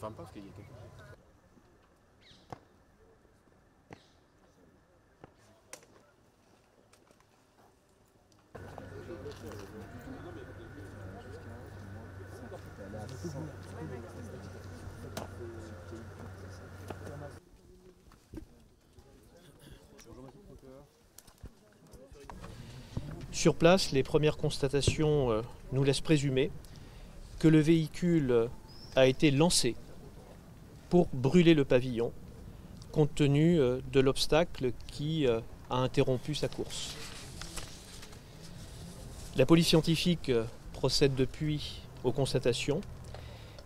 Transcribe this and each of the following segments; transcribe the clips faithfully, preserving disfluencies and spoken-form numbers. Enfin, parce qu'il y a quelque chose. Sur place, les premières constatations nous laissent présumer que le véhicule a été lancé pour brûler le pavillon, compte tenu de l'obstacle qui a interrompu sa course. La police scientifique procède depuis aux constatations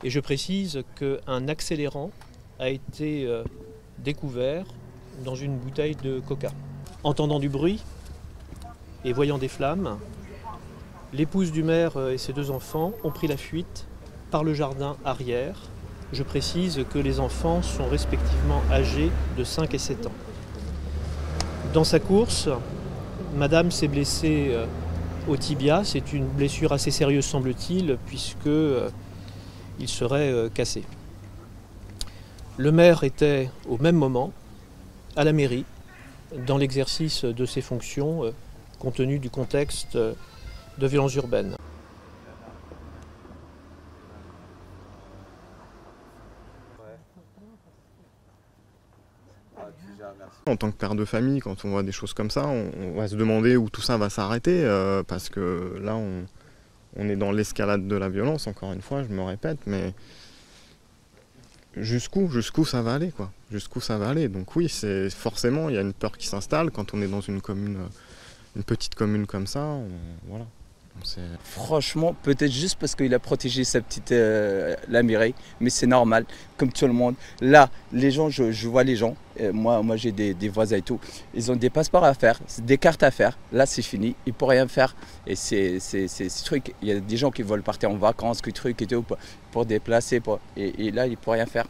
et je précise qu'un accélérant a été découvert dans une bouteille de coca. Entendant du bruit, et voyant des flammes, l'épouse du maire et ses deux enfants ont pris la fuite par le jardin arrière. Je précise que les enfants sont respectivement âgés de cinq et sept ans. Dans sa course, madame s'est blessée au tibia. C'est une blessure assez sérieuse, semble-t-il, puisqu'il serait cassé. Le maire était au même moment à la mairie, dans l'exercice de ses fonctions, compte tenu du contexte de violence urbaine. En tant que père de famille, quand on voit des choses comme ça, on, on va se demander où tout ça va s'arrêter, euh, parce que là, on, on est dans l'escalade de la violence, encore une fois, je me répète, mais jusqu'où jusqu'où ça va aller, quoi. Jusqu'où ça va aller. Donc oui, c'est forcément, il y a une peur qui s'installe quand on est dans une commune... Une petite commune comme ça, on, voilà. On franchement, peut-être juste parce qu'il a protégé sa petite euh, la Mireille, mais c'est normal, comme tout le monde. Là, les gens, je, je vois les gens, euh, moi, moi j'ai des, des voisins et tout, ils ont des passeports à faire, des cartes à faire, là c'est fini, ils ne peuvent rien faire. Et c'est ce truc, il y a des gens qui veulent partir en vacances, que truc et tout, pour, pour déplacer, pour, et, et là ils ne peuvent rien faire.